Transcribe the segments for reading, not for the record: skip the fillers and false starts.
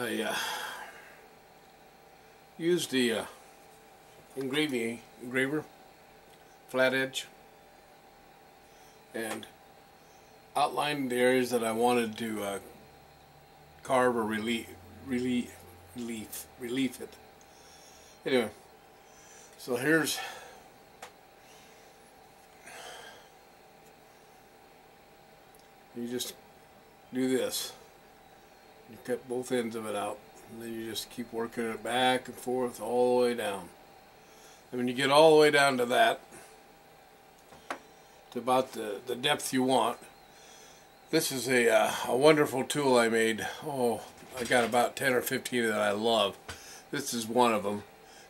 Okay. I used the engraver, flat edge, and outlined the areas that I wanted to carve or relief it. Anyway, so here's you just do this. You cut both ends of it out, and then you just keep working it back and forth all the way down. And when you get all the way down to that, to about the depth you want, this is a wonderful tool I made. Oh, I got about 10 or 15 that I love. This is one of them.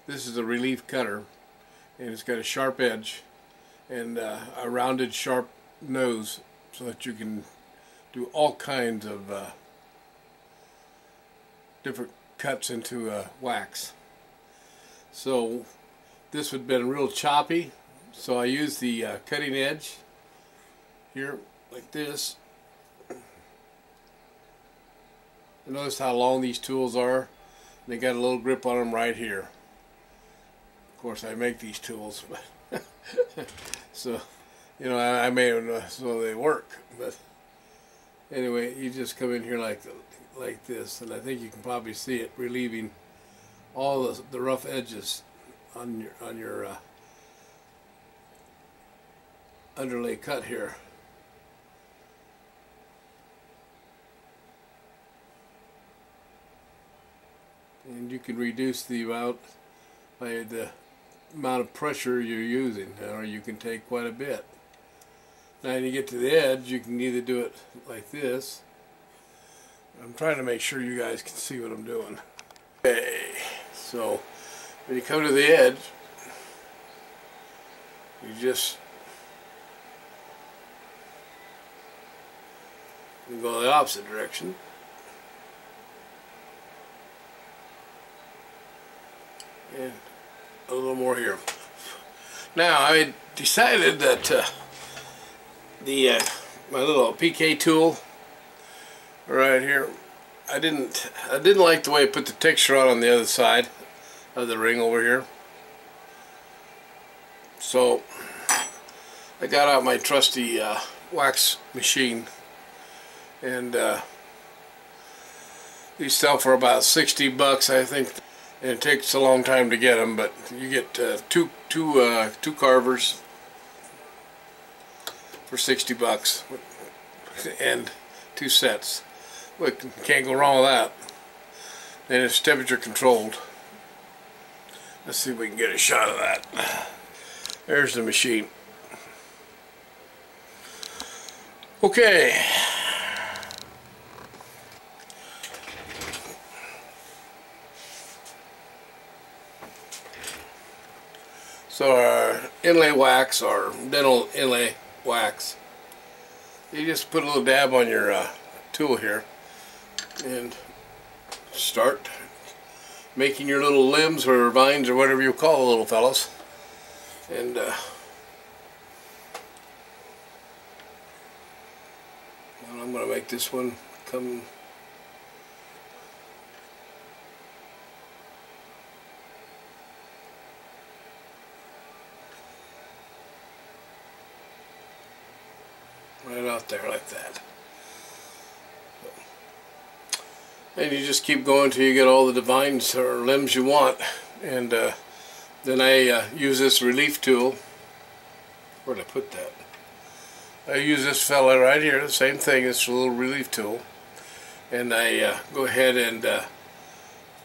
This is a relief cutter, and it's got a sharp edge and a rounded sharp nose, so that you can do all kinds of different cuts into wax. So this would have been real choppy, so I used the cutting edge here like this. And notice how long these tools are. They got a little grip on them right here. Of course, I make these tools, but so you know, I made them so they work. But anyway, you just come in here like this, and I think you can probably see it relieving all the rough edges on your underlay cut here. And you can reduce the amount by the amount of pressure you're using, or you can take quite a bit. Now when you get to the edge, you can either do it like this. I'm trying to make sure you guys can see what I'm doing. Okay, so when you come to the edge, you just go the opposite direction. And a little more here. Now I decided that my little PK tool right here, I didn't like the way it put the texture on the other side of the ring over here. So I got out my trusty wax machine, and these sell for about $60, I think. And it takes a long time to get them, but you get two carvers for $60 and 2 sets. Look, you can't go wrong with that. And it's temperature controlled. Let's see if we can get a shot of that. There's the machine. Okay. So our inlay wax, or dental inlay wax, you just put a little dab on your tool here and start making your little limbs or vines or whatever you call the little fellas. And well, I'm going to make this one come right out there like that. And you just keep going till you get all the divines or limbs you want. And then I use this relief tool. Where'd I put that? I use this fella right here, the same thing, it's a little relief tool. And I go ahead and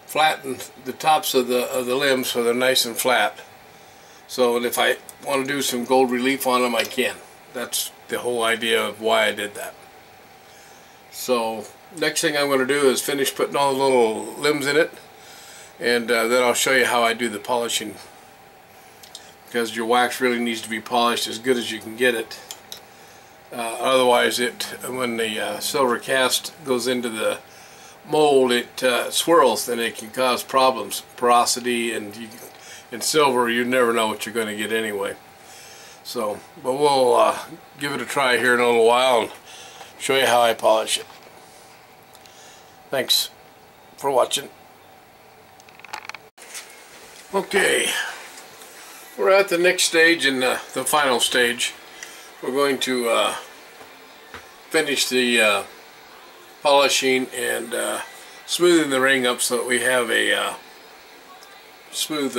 flatten the tops of the limbs so they're nice and flat. So if I want to do some gold relief on them, I can. That's the whole idea of why I did that. So next thing I'm going to do is finish putting all the little limbs in it, and then I'll show you how I do the polishing, because your wax really needs to be polished as good as you can get it. Otherwise, when the silver cast goes into the mold, it swirls, and it can cause problems, porosity, and in silver you never know what you're going to get anyway. So, but we'll give it a try here in a little while and show you how I polish it. Thanks for watching. Okay, we're at the next stage and the final stage. We're going to finish the polishing and smoothing the ring up so that we have a smooth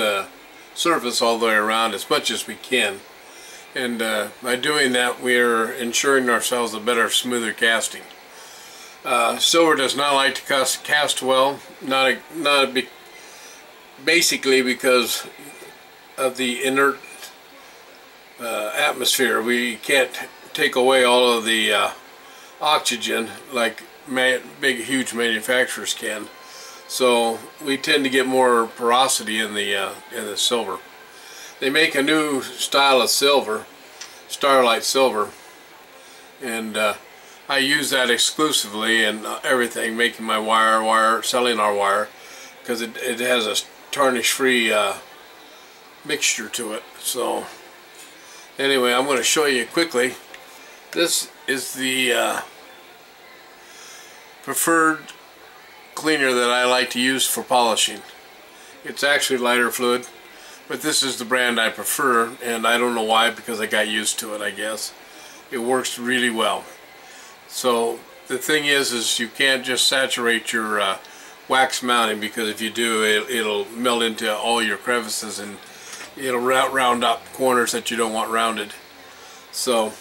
surface all the way around as much as we can. And by doing that, we're ensuring ourselves a better, smoother casting. Silver does not like to cast well, basically because of the inert atmosphere. We can't take away all of the oxygen like big, huge manufacturers can. So we tend to get more porosity in the silver. They make a new style of silver, Starlight silver, and I use that exclusively in everything, making my wire, selling our wire, because it has a tarnish-free mixture to it. So anyway, I'm going to show you quickly. This is the preferred cleaner that I like to use for polishing. It's actually lighter fluid, but this is the brand I prefer, and I don't know why, because I got used to it, I guess. It works really well. So the thing is you can't just saturate your wax mounting, because if you do, it'll melt into all your crevices and it'll round up corners that you don't want rounded. So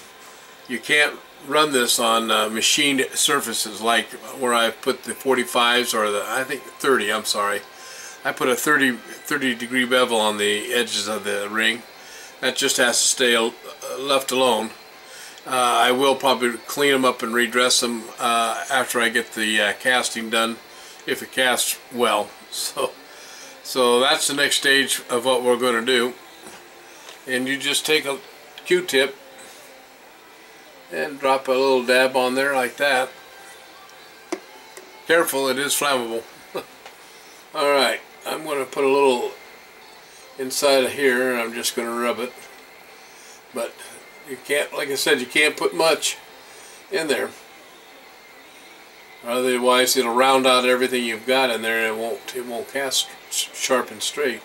you can't run this on machined surfaces like where I put the 45s or the, I think 30, I'm sorry. I put a 30 degree bevel on the edges of the ring. That just has to stay left alone. I will probably clean them up and redress them after I get the casting done, if it casts well. So that's the next stage of what we're going to do. And you just take a Q-tip and drop a little dab on there like that. Careful, it is flammable. Alright, I'm going to put a little inside of here, and I'm just going to rub it. But you can't, like I said, you can't put much in there. Otherwise, it'll round out everything you've got in there, and it won't cast sharp and straight.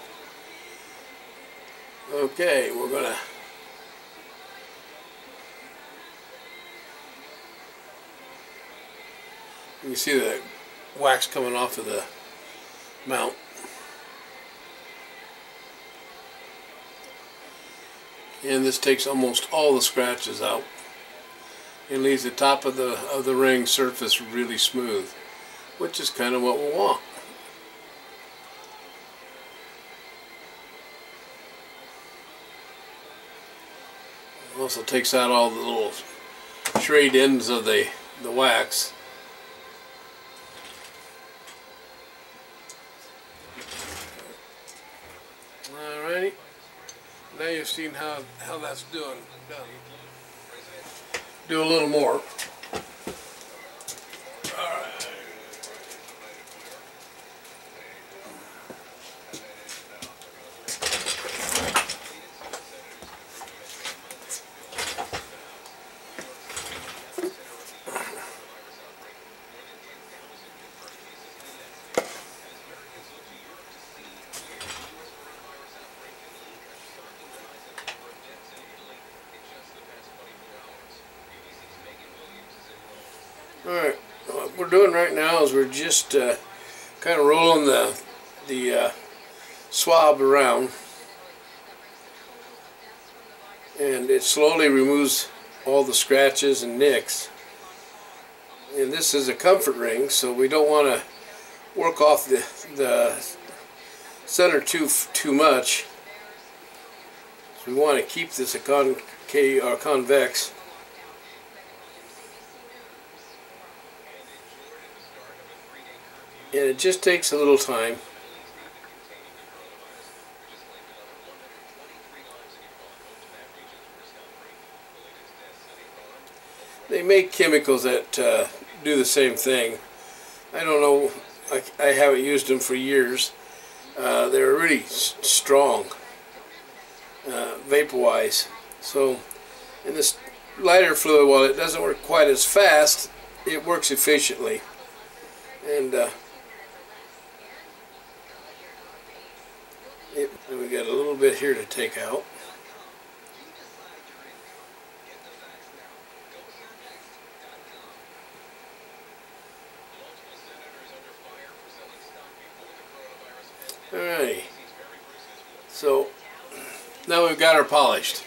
Okay, we're going to you can see the wax coming off of the mount. And this takes almost all the scratches out. It leaves the top of the ring surface really smooth, which is kind of what we want. It also takes out all the little frayed ends of the wax. Alrighty, now you've seen how that's doing. Do a little more. Alright. Alright, what we're doing right now is we're just kind of rolling the swab around, and it slowly removes all the scratches and nicks. And this is a comfort ring, so we don't want to work off the center too much. So we want to keep this a concave or convex. And it just takes a little time. They make chemicals that do the same thing. I don't know, I haven't used them for years. They're really strong, vapor-wise. So, and this lighter fluid, while it doesn't work quite as fast, it works efficiently. And we got a little bit here to take out. Alrighty, so now we've got her polished.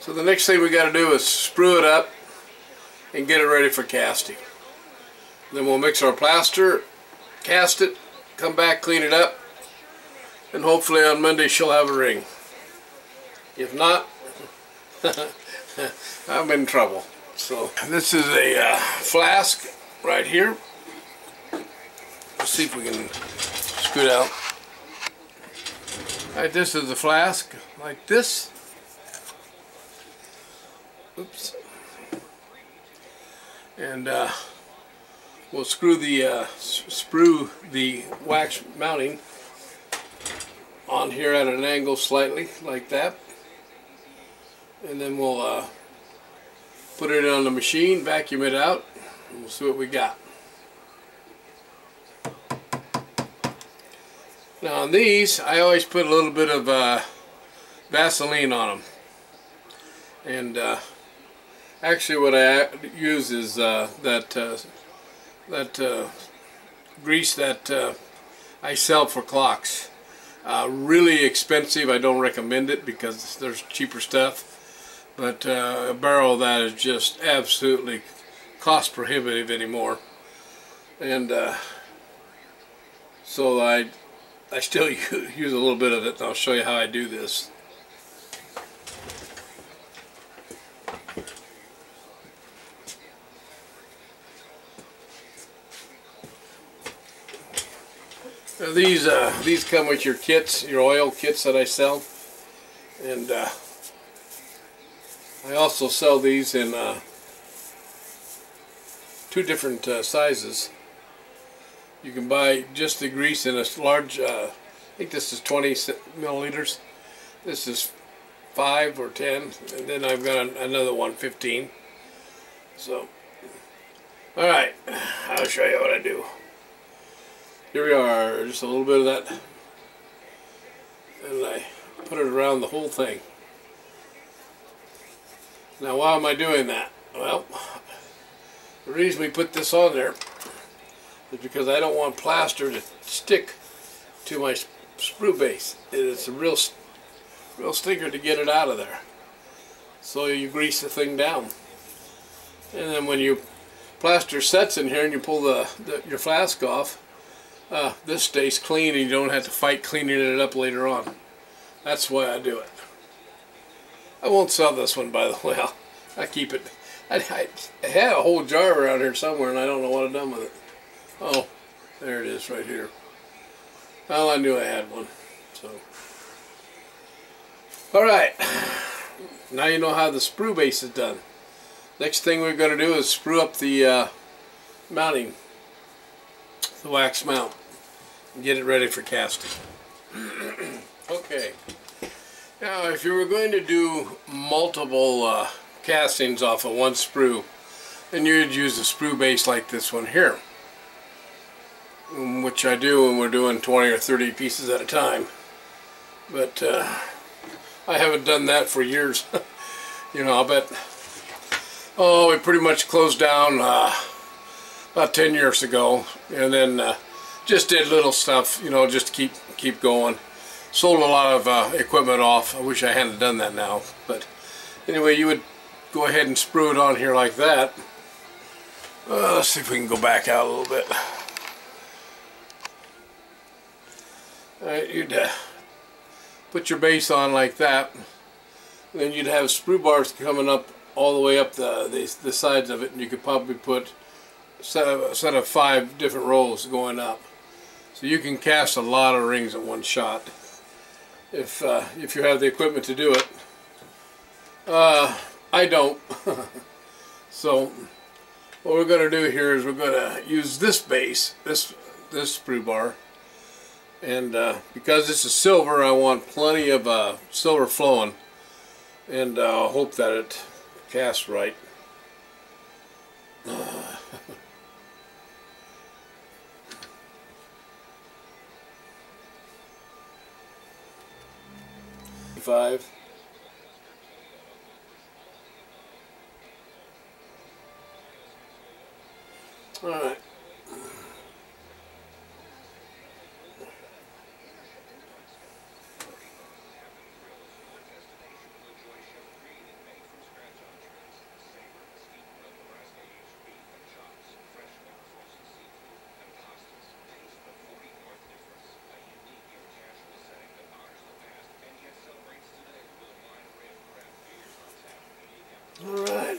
So the next thing we got to do is sprue it up and get it ready for casting. Then we'll mix our plaster, cast it, come back, clean it up, and hopefully on Monday she'll have a ring. If not, I'm in trouble. So this is a flask right here. Let's see if we can scoot out. All right, this is the flask, like this. Oops. And we'll screw the sprue the wax mounting on here at an angle slightly, like that. And then we'll put it on the machine, vacuum it out, and we'll see what we got. Now on these, I always put a little bit of Vaseline on them. And actually what I use is that grease that I sell for clocks. Really expensive, I don't recommend it because there's cheaper stuff. But a barrel of that is just absolutely cost prohibitive anymore. And so I still use a little bit of it, and I'll show you how I do this. Now these come with your kits, your oil kits that I sell, and I also sell these in two different sizes. You can buy just the grease in a large, I think this is 20 milliliters. This is 5 or 10, and then I've got another one, 15. So, alright, I'll show you what I do. Here we are, just a little bit of that. And I put it around the whole thing. Now, why am I doing that? Well, the reason we put this on there is because I don't want plaster to stick to my sprue base. It's a real stinker to get it out of there. So you grease the thing down. And then when you plaster sets in here and you pull your flask off, this stays clean and you don't have to fight cleaning it up later on. That's why I do it. I won't sell this one, by the way. I keep it. I had a whole jar around here somewhere and I don't know what I've done with it. Oh, there it is right here. Well, I knew I had one. So, alright, now you know how the sprue base is done. Next thing we're going to do is sprue up the mounting, the wax mount, and get it ready for casting. Okay, now if you were going to do multiple castings off of one sprue, then you would use a sprue base like this one here, which I do when we're doing 20 or 30 pieces at a time. But I haven't done that for years. You know, I'll bet, oh, we pretty much closed down about 10 years ago, and then just did little stuff, you know, just to keep going. Sold a lot of equipment off. I wish I hadn't done that now, but anyway, you would go ahead and sprue it on here like that. Let's see if we can go back out a little bit. Alright, you'd put your base on like that, and then you'd have sprue bars coming up all the way up the sides of it, and you could probably put a set of 5 different rolls going up. So you can cast a lot of rings at one shot if you have the equipment to do it. I don't. So what we're going to do here is we're going to use this base, this sprue bar. And because this is silver, I want plenty of silver flowing, and I hope that it cast right. Five. All right. Alright,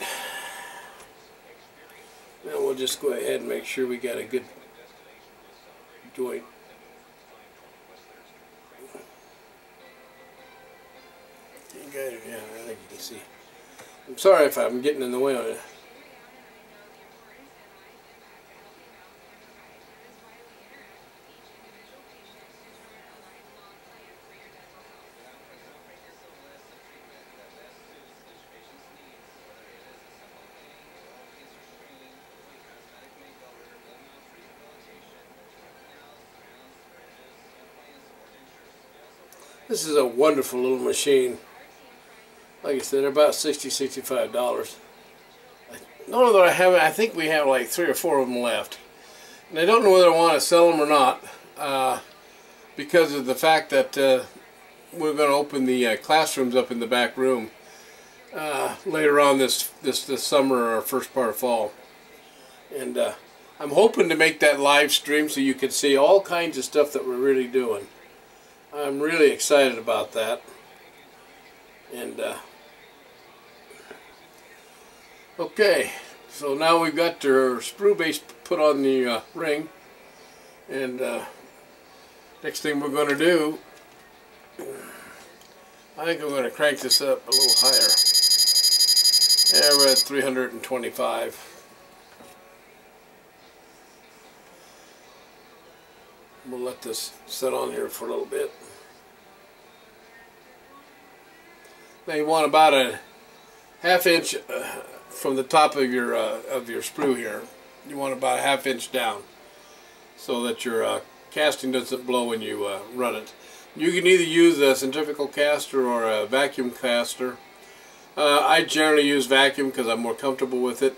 now we'll just go ahead and make sure we got a good joint. You guys, yeah, I think you can see. I'm sorry if I'm getting in the way on it. This is a wonderful little machine. Like I said, about $60, $65. No, that I haven't. I think we have like 3 or 4 of them left. And I don't know whether I want to sell them or not because of the fact that we're going to open the classrooms up in the back room later on this summer or first part of fall. And I'm hoping to make that live stream so you can see all kinds of stuff that we're really doing. I'm really excited about that, and okay, so now we've got our sprue base put on the ring, and next thing we're going to do, I think I'm going to crank this up a little higher. There, we're at 325. We'll let this sit on here for a little bit. Now you want about a ½ inch from the top of your sprue here. You want about a ½ inch down, so that your casting doesn't blow when you run it. You can either use a centrifugal caster or a vacuum caster. I generally use vacuum because I'm more comfortable with it,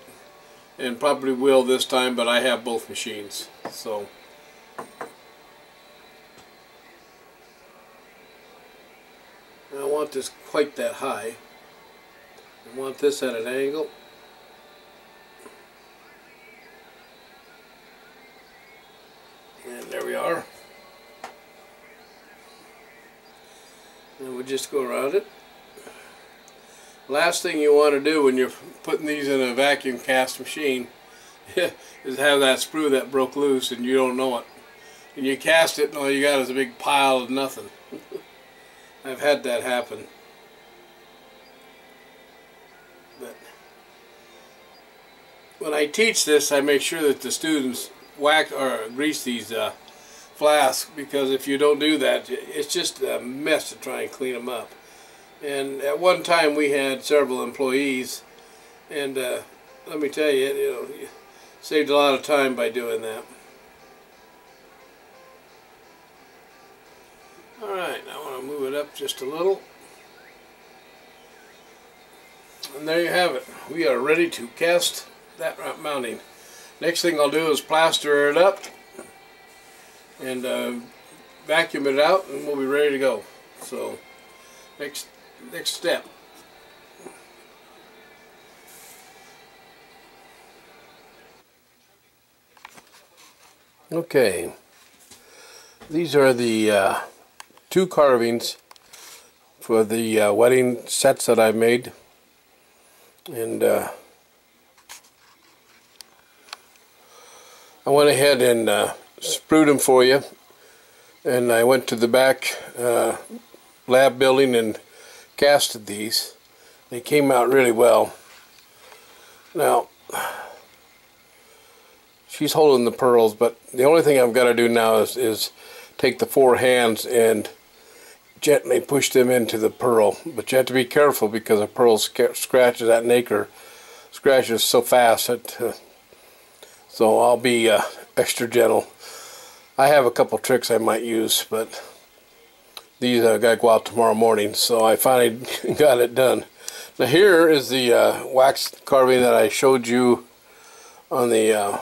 and probably will this time. But I have both machines, so. I don't want this quite that high. I want this at an angle. And there we are. And we'll just go around it. Last thing you want to do when you're putting these in a vacuum cast machine is have that sprue that broke loose and you don't know it. And you cast it and all you got is a big pile of nothing. I've had that happen. But when I teach this, I make sure that the students whack or grease these flasks, because if you don't do that, it's just a mess to try and clean them up. And at one time, we had several employees, and let me tell you, you saved a lot of time by doing that. All right, I want to move it up just a little. And there you have it. We are ready to cast that mounting. Next thing I'll do is plaster it up and vacuum it out, and we'll be ready to go. So, next step. Okay. These are the 2 carvings for the wedding sets that I made, and I went ahead and sprued them for you, and I went to the back lab building and casted these. They came out really well. Now she's holding the pearls, but the only thing I've got to do now is take the 4 hands and gently push them into the pearl, but you have to be careful because a pearl scratches that nacre, scratches so fast that so I'll be extra gentle. I have a couple tricks I might use, but these I gotta go out tomorrow morning, so I finally got it done. Now here is the wax carving that I showed you on the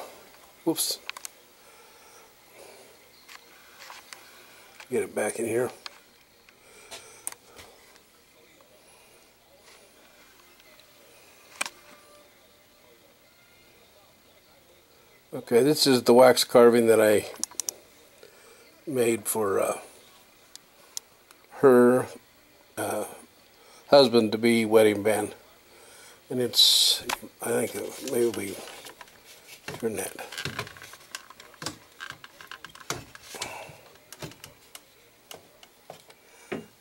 whoops, get it back in here. Okay, this is the wax carving that I made for her husband-to-be wedding band, and it's, I think, maybe we turn that.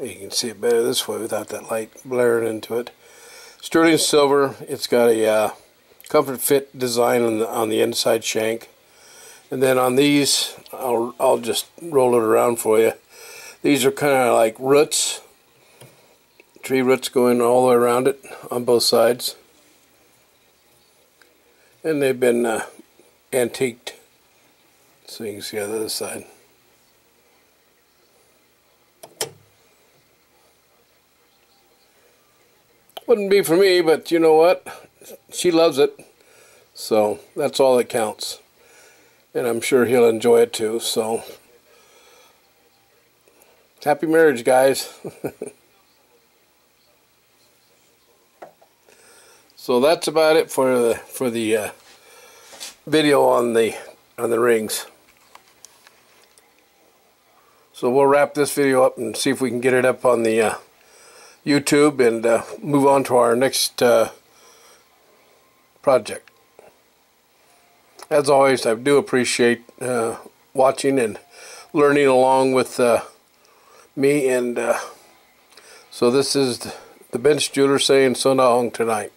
You can see it better this way without that light blaring into it. Sterling silver. It's got a comfort fit design on the inside shank, and then on these, I'll just roll it around for you. These are kind of like roots, tree roots going all the way around it on both sides, and they've been antiqued, so you can see on the other side. Wouldn't be for me, but you know what? She loves it, so that's all that counts, and I'm sure he'll enjoy it too. So. Happy marriage, guys. So that's about it for the video on the rings. So we'll wrap this video up and see if we can get it up on the YouTube and move on to our next project. As always, I do appreciate watching and learning along with me, and so this is the bench jeweler saying so long tonight.